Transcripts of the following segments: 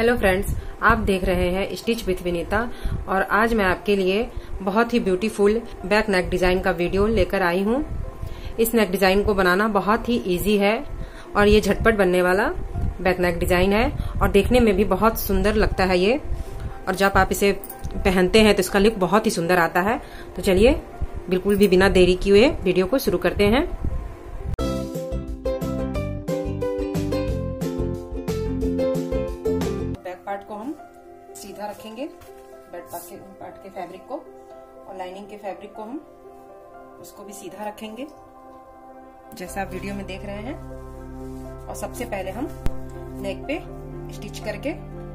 Hello friends, आप देख रहे हैं स्टिच विद विनीता और आज मैं आपके लिए बहुत ही ब्यूटीफुल बैक नेक डिजाइन का वीडियो लेकर आई हूँ। इस नेक डिजाइन को बनाना बहुत ही इजी है और ये झटपट बनने वाला बैक नेक डिजाइन है और देखने में भी बहुत सुंदर लगता है ये, और जब आप इसे पहनते हैं तो इसका लुक बहुत ही सुंदर आता है। तो चलिए बिल्कुल भी बिना देरी किए वीडियो को शुरू करते हैं। पार्ट को हम सीधा रखेंगे, बैक पार्ट के फैब्रिक को, और लाइनिंग के फैब्रिक को हम उसको भी सीधा रखेंगे जैसा आप वीडियो में देख रहे हैं। और सबसे पहले हम नेक पे स्टिच करके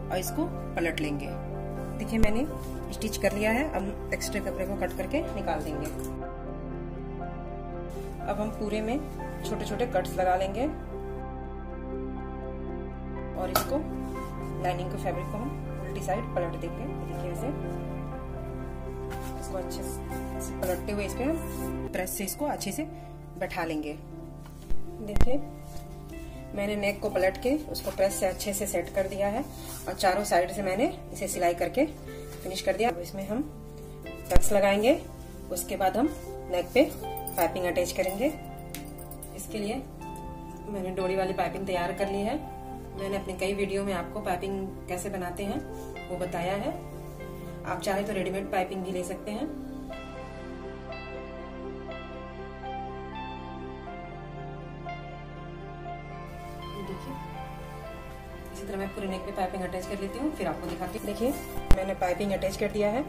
और इसको पलट लेंगे। देखिए मैंने स्टिच कर लिया है, अब एक्स्ट्रा कपड़े को कट करके निकाल देंगे। अब हम पूरे में छोटे छोटे कट्स लगा लेंगे और इसको लाइनिंग के फैब्रिक को हम उल्टी साइड पलट देंगे। देखिए ऐसे इसको अच्छे से पलटते हुए इस पे हम प्रेस से इसको अच्छे से बैठा लेंगे। देखिए मैंने नेक को पलट के उसको प्रेस से अच्छे से सेट कर दिया है और चारों साइड से मैंने इसे सिलाई करके फिनिश कर दिया। अब इसमें हम टक्स लगाएंगे, उसके बाद हम नेक पे पाइपिंग अटैच करेंगे। इसके लिए मैंने डोरी वाली पाइपिंग तैयार कर ली है। मैंने अपने कई वीडियो में आपको पाइपिंग कैसे बनाते हैं वो बताया है। आप चाहे तो रेडीमेड पाइपिंग भी ले सकते हैं। देखिए इसी तरह मैं पूरे नेक पे पाइपिंग अटैच कर लेती हूँ, फिर आपको दिखाती हूँ। देखिए मैंने पाइपिंग अटैच कर दिया है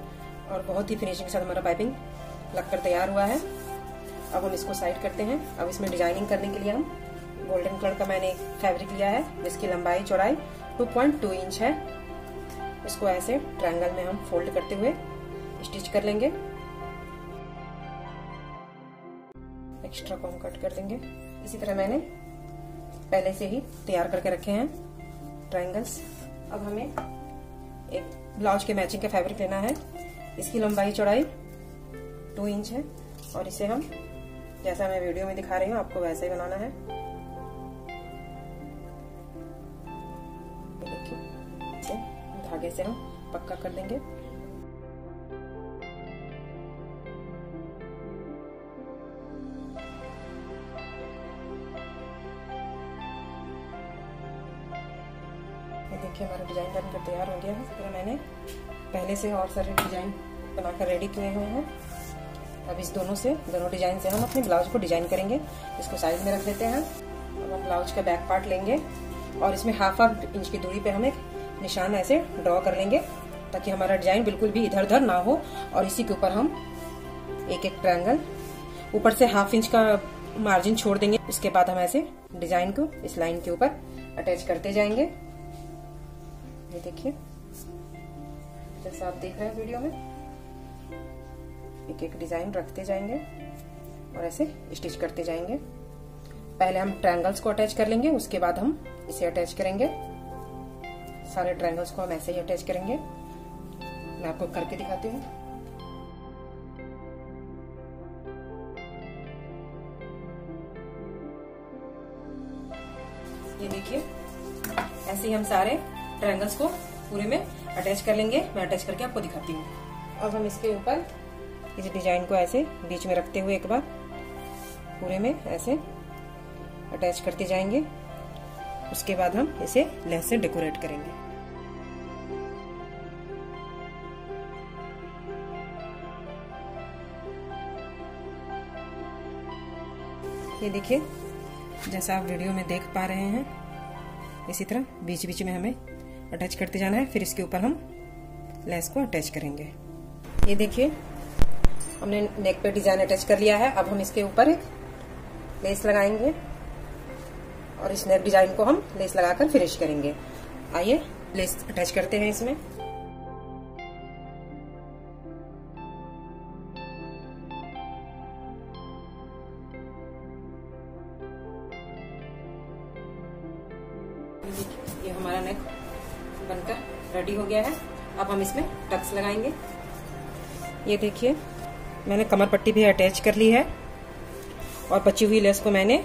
और बहुत ही फिनिशिंग के साथ हमारा पाइपिंग लगकर तैयार हुआ है। अब हम इसको साइड करते हैं। अब इसमें डिजाइनिंग करने के लिए हम गोल्डन कलर का मैंने फैब्रिक लिया है जिसकी लंबाई चौड़ाई 2.2 इंच है। इसको ऐसे ट्रायंगल में हम फोल्ड करते हुए स्टिच कर लेंगे। एक्स्ट्रा को हम कट कर देंगे। इसी तरह मैंने पहले से ही तैयार करके रखे हैं ट्रायंगल्स। अब हमें एक ब्लाउज के मैचिंग का फैब्रिक लेना है। इसकी लंबाई चौड़ाई 2 इंच है और इसे हम जैसा मैं वीडियो में दिखा रही हूँ आपको वैसे ही बनाना है। धागे से हम पक्का कर देंगे। देखिए हमारा डिजाइन बनकर तैयार हो गया है। तो मैंने पहले से और सारे डिजाइन बनाकर रेडी किए हुए हैं। अब इस दोनों डिजाइन से हम अपने ब्लाउज को डिजाइन करेंगे। इसको साइड में रख देते हैं। अब हम ब्लाउज का बैक पार्ट लेंगे और इसमें हाफ इंच की दूरी पे हम एक निशान ऐसे ड्रॉ कर लेंगे ताकि हमारा डिजाइन बिल्कुल भी इधर उधर ना हो। और इसी के ऊपर हम एक एक ट्रायंगल ऊपर से हाफ इंच का मार्जिन छोड़ देंगे। उसके बाद हम ऐसे डिजाइन को इस लाइन के ऊपर अटैच करते जाएंगे। ये देखिए जैसा आप देख रहे हैं वीडियो में एक एक डिजाइन रखते जाएंगे और ऐसे स्टिच करते जाएंगे। पहले हम ट्रायंगल्स को अटैच कर लेंगे, उसके बाद हम इसे अटैच करेंगे। सारे ट्रायंगल्स को हम ऐसे ही अटैच करेंगे। मैं आपको करके दिखाती हूँ। ये देखिए ऐसे ही हम सारे ट्रायंगल्स को पूरे में अटैच कर लेंगे। मैं अटैच करके आपको दिखाती हूँ। अब हम इसके ऊपर इस डिजाइन को ऐसे बीच में रखते हुए एक बार पूरे में ऐसे अटैच करते जाएंगे। उसके बाद हम इसे लेस से डेकोरेट करेंगे। ये देखिए जैसा आप वीडियो में देख पा रहे हैं इसी तरह बीच बीच में हमें अटैच करते जाना है, फिर इसके ऊपर हम लेस को अटैच करेंगे। ये देखिए हमने नेक पे डिजाइन अटैच कर लिया है। अब हम इसके ऊपर एक लेस लगाएंगे और इस नेक डिजाइन को हम लेस लगाकर फिनिश करेंगे। आइए लेस अटैच करते हैं इसमें। ये हमारा नेक बनकर रेडी हो गया है। अब हम इसमें टक्स लगाएंगे। ये देखिए मैंने कमर पट्टी भी अटैच कर ली है और बची हुई लेस को मैंने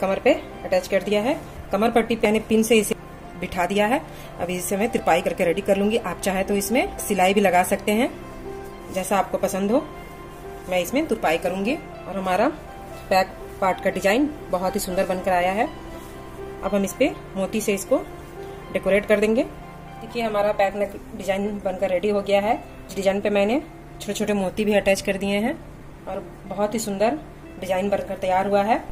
कमर पे अटैच कर दिया है। कमर पट्टी पे मैंने पिन से इसे बिठा दिया है। अभी इसे मैं तिरपाई करके रेडी कर लूंगी। आप चाहे तो इसमें सिलाई भी लगा सकते हैं, जैसा आपको पसंद हो। मैं इसमें तिरपाई करूंगी और हमारा बैक पार्ट का डिजाइन बहुत ही सुंदर बनकर आया है। अब हम इस पे मोती से इसको डेकोरेट कर देंगे। देखिए हमारा बैक नेक डिजाइन बनकर रेडी हो गया है। इस डिजाइन पे मैंने छोटे छोटे मोती भी अटैच कर दिए हैं और बहुत ही सुंदर डिजाइन बनकर तैयार हुआ है।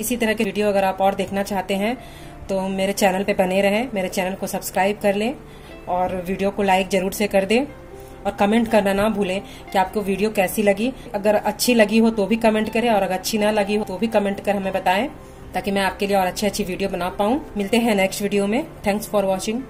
इसी तरह के वीडियो अगर आप और देखना चाहते हैं तो मेरे चैनल पे बने रहें, मेरे चैनल को सब्सक्राइब कर लें और वीडियो को लाइक जरूर से कर दें और कमेंट करना ना भूलें कि आपको वीडियो कैसी लगी। अगर अच्छी लगी हो तो भी कमेंट करें और अगर अच्छी ना लगी हो तो भी कमेंट कर हमें बताएं, ताकि मैं आपके लिए और अच्छी अच्छी वीडियो बना पाऊं। मिलते हैं नेक्स्ट वीडियो में। Thanks for watching.